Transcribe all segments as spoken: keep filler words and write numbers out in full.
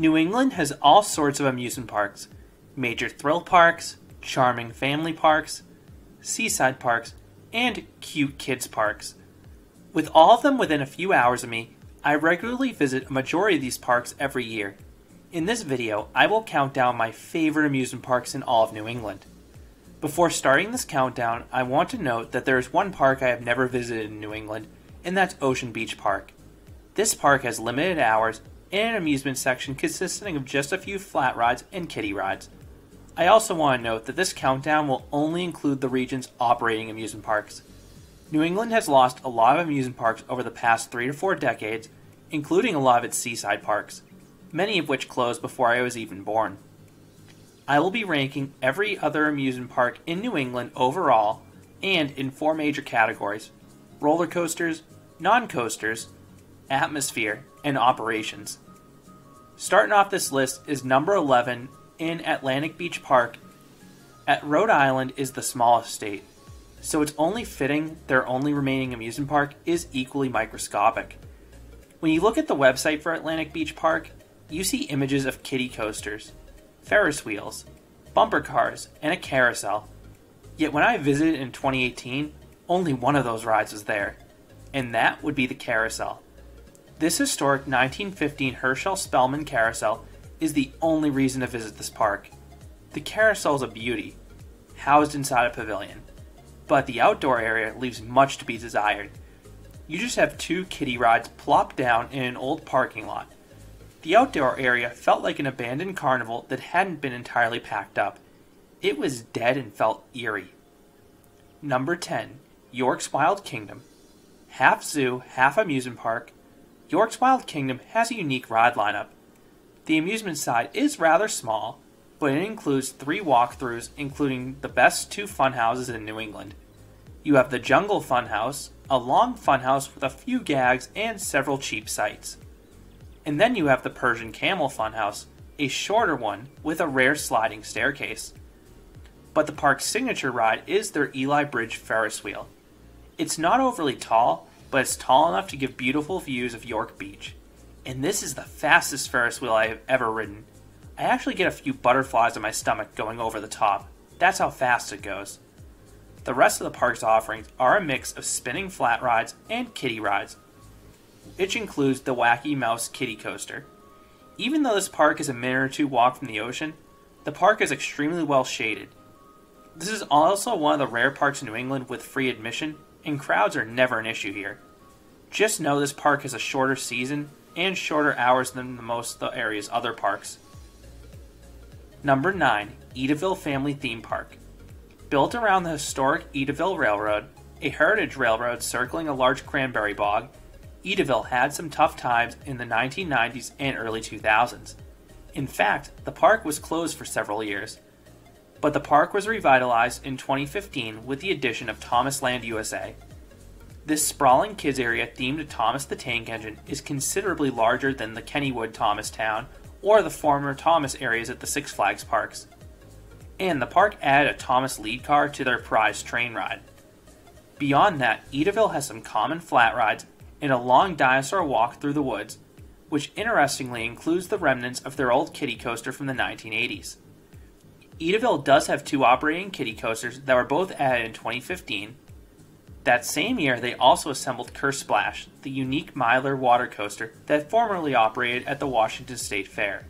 New England has all sorts of amusement parks, major thrill parks, charming family parks, seaside parks, and cute kids parks. With all of them within a few hours of me, I regularly visit a majority of these parks every year. In this video, I will count down my favorite amusement parks in all of New England. Before starting this countdown, I want to note that there is one park I have never visited in New England, and that's Ocean Beach Park. This park has limited hours and an amusement section consisting of just a few flat rides and kiddie rides. I also want to note that this countdown will only include the region's operating amusement parks. New England has lost a lot of amusement parks over the past three to four decades, including a lot of its seaside parks, many of which closed before I was even born. I will be ranking every other amusement park in New England overall and in four major categories: roller coasters, non-coasters, atmosphere, and operations. Starting off this list is number eleven in Atlantic Beach Park. At Rhode Island is the smallest state, so it's only fitting their only remaining amusement park is equally microscopic. When you look at the website for Atlantic Beach Park, you see images of kiddie coasters, Ferris wheels, bumper cars, and a carousel. Yet when I visited in twenty eighteen, only one of those rides was there, and that would be the carousel. This historic nineteen fifteen Herschel Spellman carousel is the only reason to visit this park. The carousel is a beauty, housed inside a pavilion, but the outdoor area leaves much to be desired. You just have two kiddie rides plopped down in an old parking lot. The outdoor area felt like an abandoned carnival that hadn't been entirely packed up. It was dead and felt eerie. Number ten, York's Wild Kingdom. Half zoo, half amusement park, York's Wild Kingdom has a unique ride lineup. The amusement side is rather small, but it includes three walkthroughs, including the best two funhouses in New England. You have the Jungle Funhouse, a long funhouse with a few gags and several cheap sights. And then you have the Persian Camel Funhouse, a shorter one with a rare sliding staircase. But the park's signature ride is their Eli Bridge Ferris wheel. It's not overly tall, but it's tall enough to give beautiful views of York Beach. And this is the fastest Ferris wheel I have ever ridden. I actually get a few butterflies in my stomach going over the top. That's how fast it goes. The rest of the park's offerings are a mix of spinning flat rides and kiddie rides, which includes the Wacky Mouse kiddie coaster. Even though this park is a minute or two walk from the ocean, the park is extremely well shaded. This is also one of the rare parks in New England with free admission, and crowds are never an issue here. Just know this park has a shorter season and shorter hours than most of the area's other parks. Number nine, Edaville Family Theme Park. Built around the historic Edaville Railroad, a heritage railroad circling a large cranberry bog, Edaville had some tough times in the nineteen nineties and early two thousands. In fact, the park was closed for several years. But the park was revitalized in twenty fifteen with the addition of Thomas Land U S A. This sprawling kids area themed to Thomas the Tank Engine is considerably larger than the Kennywood Thomastown or the former Thomas areas at the Six Flags parks. And the park added a Thomas lead car to their prized train ride. Beyond that, Edaville has some common flat rides and a long dinosaur walk through the woods, which interestingly includes the remnants of their old kiddie coaster from the nineteen eighties. Edaville does have two operating kiddie coasters that were both added in twenty fifteen. That same year, they also assembled Curse Splash, the unique Mylar water coaster that formerly operated at the Washington State Fair.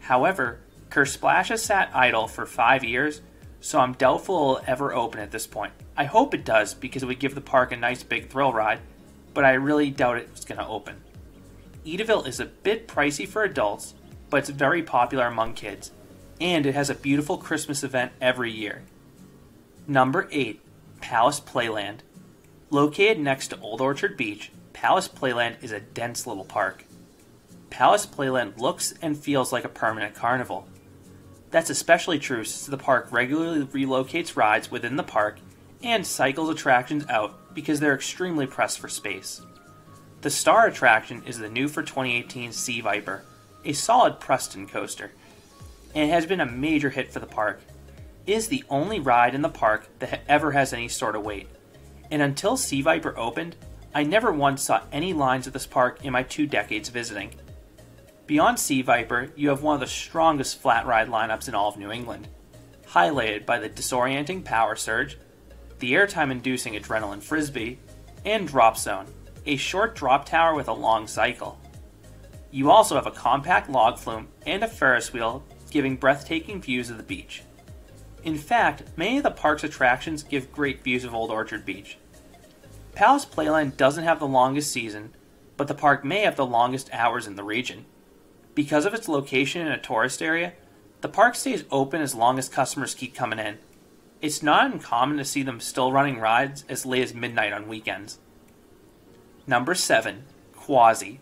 However, Curse Splash has sat idle for five years, so I'm doubtful it'll ever open at this point. I hope it does because it would give the park a nice big thrill ride, but I really doubt it's going to open. Edaville is a bit pricey for adults, but it's very popular among kids, and it has a beautiful Christmas event every year. Number eight, Palace Playland. Located next to Old Orchard Beach, Palace Playland is a dense little park. Palace Playland looks and feels like a permanent carnival. That's especially true since the park regularly relocates rides within the park and cycles attractions out because they're extremely pressed for space. The star attraction is the new for twenty eighteen Sea Viper, a solid Preston coaster, and it has been a major hit for the park. It is the only ride in the park that ever has any sort of wait. And until Sea Viper opened, I never once saw any lines of this park in my two decades visiting. Beyond Sea Viper, you have one of the strongest flat ride lineups in all of New England, highlighted by the disorienting power surge, the airtime-inducing adrenaline frisbee, and Drop Zone, a short drop tower with a long cycle. You also have a compact log flume and a Ferris wheel, giving breathtaking views of the beach. In fact, many of the park's attractions give great views of Old Orchard Beach. Palace Playland doesn't have the longest season, but the park may have the longest hours in the region. Because of its location in a tourist area, the park stays open as long as customers keep coming in. It's not uncommon to see them still running rides as late as midnight on weekends. Number seven. Quassy.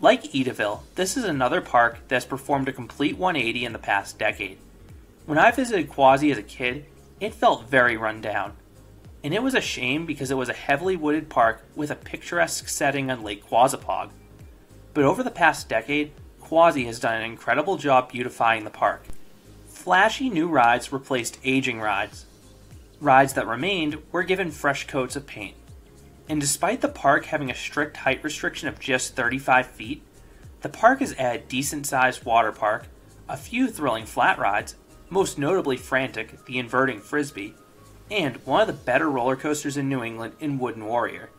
Like Edaville, this is another park that has performed a complete one eighty in the past decade. When I visited Quassy as a kid, it felt very run down. And it was a shame because it was a heavily wooded park with a picturesque setting on Lake Quassapog. But over the past decade, Quassy has done an incredible job beautifying the park. Flashy new rides replaced aging rides. Rides that remained were given fresh coats of paint. And despite the park having a strict height restriction of just thirty-five feet, the park has added a decent-sized water park, a few thrilling flat rides, most notably Frantic, the inverting frisbee, and one of the better roller coasters in New England in Wooden Warrior.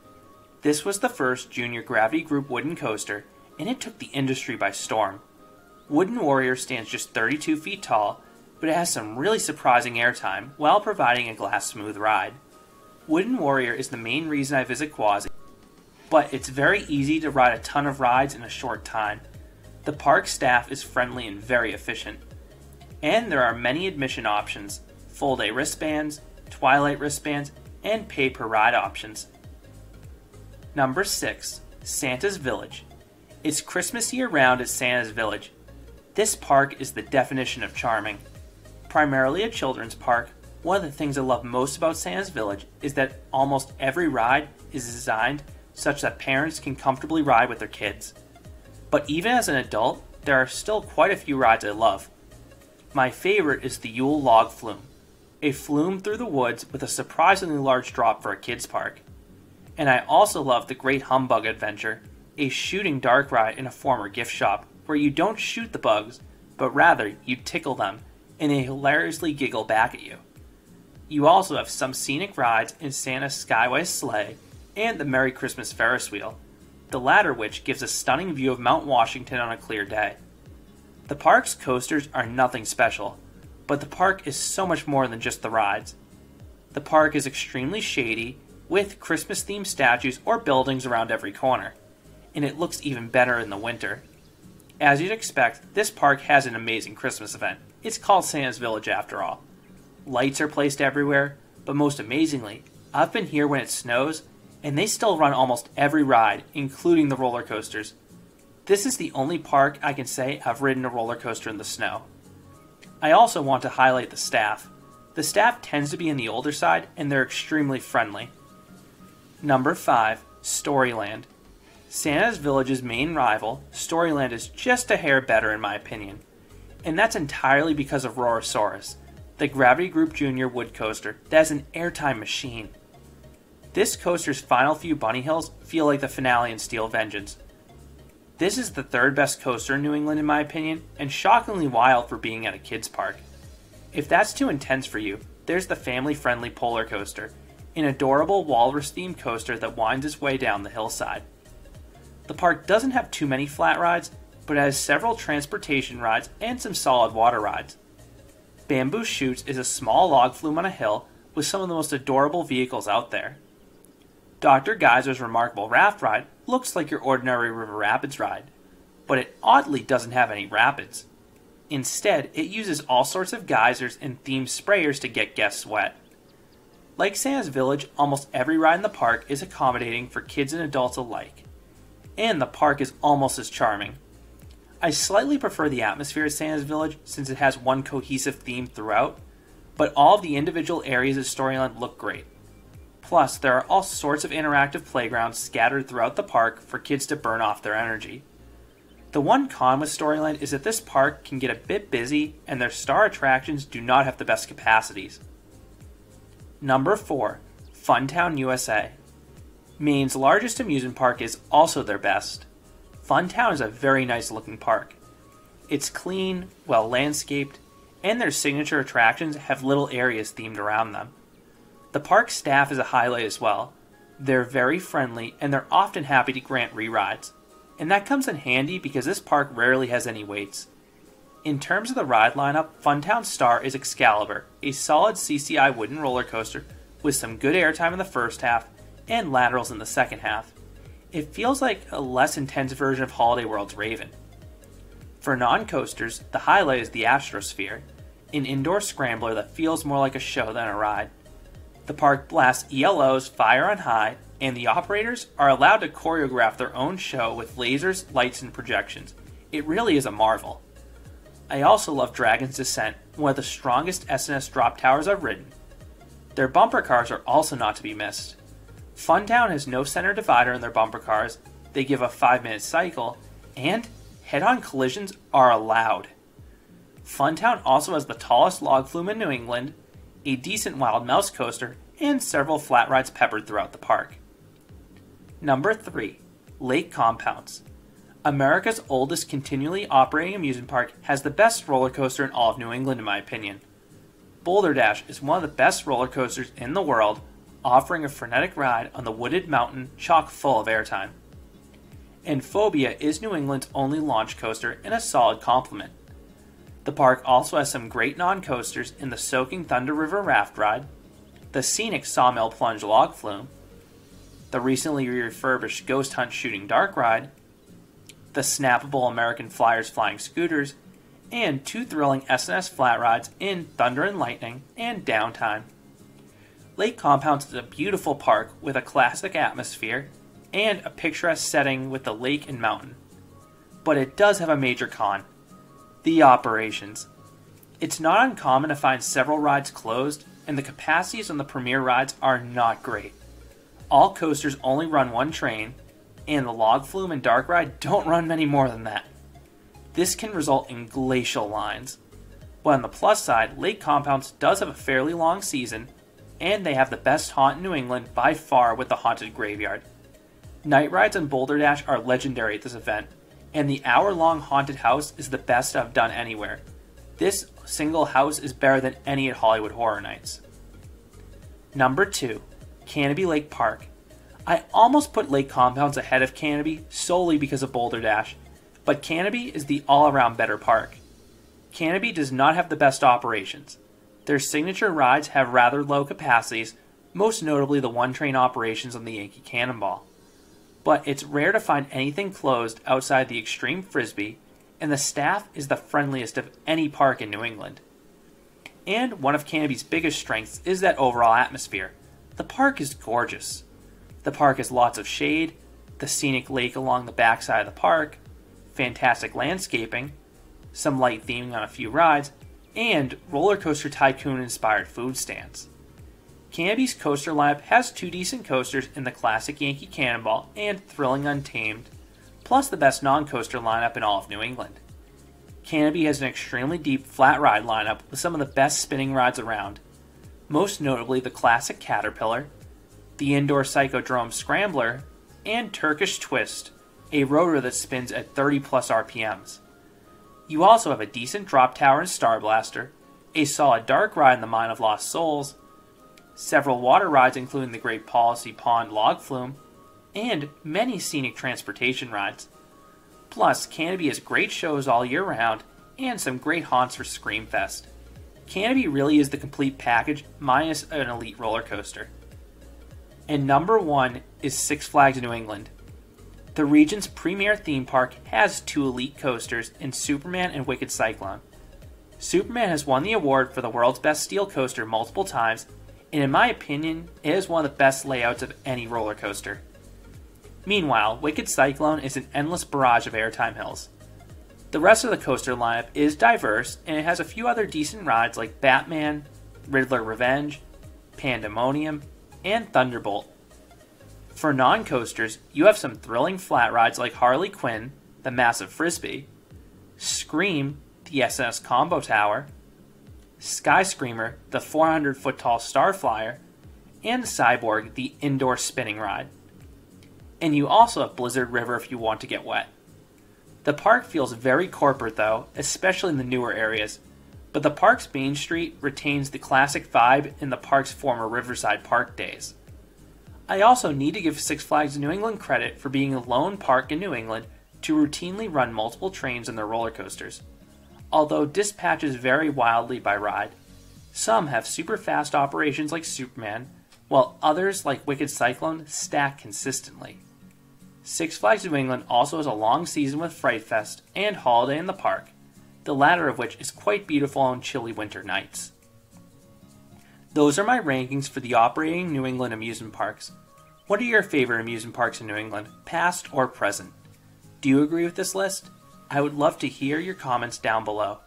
This was the first Junior Gravity Group wooden coaster, and it took the industry by storm. Wooden Warrior stands just thirty-two feet tall, but it has some really surprising airtime while providing a glass smooth ride. Wooden Warrior is the main reason I visit Quassy, but it's very easy to ride a ton of rides in a short time. The park staff is friendly and very efficient. And there are many admission options, full day wristbands, twilight wristbands, and pay per ride options. Number six. Santa's Village. It's Christmas year-round at Santa's Village. This park is the definition of charming. Primarily a children's park, one of the things I love most about Santa's Village is that almost every ride is designed such that parents can comfortably ride with their kids. But even as an adult, there are still quite a few rides I love. My favorite is the Yule Log Flume, a flume through the woods with a surprisingly large drop for a kids park. And I also love the Great Humbug Adventure, a shooting dark ride in a former gift shop where you don't shoot the bugs, but rather you tickle them and they hilariously giggle back at you. You also have some scenic rides in Santa's Skyway Sleigh and the Merry Christmas Ferris wheel, the latter which gives a stunning view of Mount Washington on a clear day. The park's coasters are nothing special, but the park is so much more than just the rides. The park is extremely shady, with Christmas-themed statues or buildings around every corner, and it looks even better in the winter. As you'd expect, this park has an amazing Christmas event. It's called Santa's Village after all. Lights are placed everywhere, but most amazingly, I've been here when it snows, and they still run almost every ride, including the roller coasters. This is the only park I can say I've ridden a roller coaster in the snow. I also want to highlight the staff. The staff tends to be on the older side, and they're extremely friendly. Number five. Story Land. Santa's Village's main rival, Storyland, is just a hair better in my opinion. And that's entirely because of Rorosaurus, the Gravity Group Junior wood coaster that is an airtime machine. This coaster's final few bunny hills feel like the finale in Steel Vengeance. This is the third best coaster in New England in my opinion, and shockingly wild for being at a kids park. If that's too intense for you, there's the family-friendly Polar Coaster, an adorable walrus-themed coaster that winds its way down the hillside. The park doesn't have too many flat rides, but has several transportation rides and some solid water rides. Bamboo Chutes is a small log flume on a hill with some of the most adorable vehicles out there. Doctor Geyser's remarkable raft ride looks like your ordinary river rapids ride, but it oddly doesn't have any rapids. Instead, it uses all sorts of geysers and themed sprayers to get guests wet. Like Santa's Village, almost every ride in the park is accommodating for kids and adults alike. And the park is almost as charming. I slightly prefer the atmosphere at Santa's Village since it has one cohesive theme throughout, but all of the individual areas of Storyland look great. Plus, there are all sorts of interactive playgrounds scattered throughout the park for kids to burn off their energy. The one con with Storyland is that this park can get a bit busy and their star attractions do not have the best capacities. Number four. Funtown, U S A. Maine's largest amusement park is also their best. Funtown is a very nice looking park. It's clean, well landscaped, and their signature attractions have little areas themed around them. The park staff is a highlight as well. They're very friendly and they're often happy to grant re-rides. And that comes in handy because this park rarely has any waits. In terms of the ride lineup, Funtown's star is Excalibur, a solid C C I wooden roller coaster with some good airtime in the first half and laterals in the second half. It feels like a less intense version of Holiday World's Raven. For non-coasters, the highlight is the Astrosphere, an indoor scrambler that feels more like a show than a ride. The park blasts E L Os Fire on High, and the operators are allowed to choreograph their own show with lasers, lights, and projections. It really is a marvel. I also love Dragon's Descent, one of the strongest S and S drop towers I've ridden. Their bumper cars are also not to be missed. Funtown has no center divider in their bumper cars, they give a five minute cycle, and head-on collisions are allowed. Funtown also has the tallest log flume in New England, a decent wild mouse coaster, and several flat rides peppered throughout the park. Number three. Lake Compounce. America's oldest continually operating amusement park has the best roller coaster in all of New England in my opinion. Boulder Dash is one of the best roller coasters in the world, offering a frenetic ride on the wooded mountain chock full of airtime. And Phobia is New England's only launch coaster and a solid compliment. The park also has some great non-coasters in the Soaking Thunder River Raft Ride, the scenic Sawmill Plunge Log Flume, the recently refurbished Ghost Hunt Shooting Dark Ride, the snappable American Flyers Flying Scooters, and two thrilling S and S flat rides in Thunder and Lightning and Downtime. Lake Compounce is a beautiful park with a classic atmosphere and a picturesque setting with the lake and mountain. But it does have a major con: the operations. It's not uncommon to find several rides closed, and the capacities on the premier rides are not great. All coasters only run one train, and the log flume and dark ride don't run many more than that. This can result in glacial lines. But on the plus side, Lake Compounce does have a fairly long season, and they have the best haunt in New England by far with the Haunted Graveyard. Night rides on Boulder Dash are legendary at this event, and the hour-long haunted house is the best I've done anywhere. This single house is better than any at Hollywood Horror Nights. Number two. Canopy Lake Park. I almost put Lake Compounce ahead of Canopy solely because of Boulder Dash, but Canopy is the all-around better park. Canopy does not have the best operations. Their signature rides have rather low capacities, most notably the one-train operations on the Yankee Cannonball. But it's rare to find anything closed outside the Extreme Frisbee, and the staff is the friendliest of any park in New England. And one of Canopy's biggest strengths is that overall atmosphere. The park is gorgeous. The park has lots of shade, the scenic lake along the backside of the park, fantastic landscaping, some light theming on a few rides, and Roller Coaster Tycoon-inspired food stands. Canopy's coaster lineup has two decent coasters in the classic Yankee Cannonball and Thrilling Untamed, plus the best non-coaster lineup in all of New England. Canopy has an extremely deep flat ride lineup with some of the best spinning rides around, most notably the classic Caterpillar, the indoor Psychodrome Scrambler, and Turkish Twist, a rotor that spins at thirty plus R P Ms. You also have a decent drop tower and Star Blaster, a solid dark ride in the Mine of Lost Souls, several water rides including the Great Policy Pond Log Flume, and many scenic transportation rides. Plus, Canopy has great shows all year round and some great haunts for Screamfest. Canopy really is the complete package minus an elite roller coaster. And number one is Six Flags New England. The region's premier theme park has two elite coasters in Superman and Wicked Cyclone. Superman has won the award for the world's best steel coaster multiple times, and in my opinion, it is one of the best layouts of any roller coaster. Meanwhile, Wicked Cyclone is an endless barrage of airtime hills. The rest of the coaster lineup is diverse, and it has a few other decent rides like Batman, Riddler Revenge, Pandemonium, and Thunderbolt. For non-coasters, you have some thrilling flat rides like Harley Quinn, the Massive Frisbee, Scream, the S and S Combo Tower, Sky Screamer, the four hundred foot tall Star Flyer, and Cyborg, the indoor spinning ride. And you also have Blizzard River if you want to get wet. The park feels very corporate though, especially in the newer areas, but the park's Main Street retains the classic vibe in the park's former Riverside Park days. I also need to give Six Flags New England credit for being the lone park in New England to routinely run multiple trains and their roller coasters. Although dispatches vary wildly by ride, some have super fast operations like Superman, while others like Wicked Cyclone stack consistently. Six Flags New England also has a long season with Fright Fest and Holiday in the Park, the latter of which is quite beautiful on chilly winter nights. Those are my rankings for the operating New England amusement parks. What are your favorite amusement parks in New England, past or present? Do you agree with this list? I would love to hear your comments down below.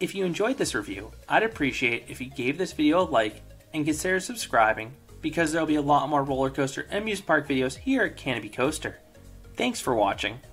If you enjoyed this review, I'd appreciate it if you gave this video a like and consider subscribing, because there will be a lot more roller coaster and amusement park videos here at Canopy Coaster. Thanks for watching.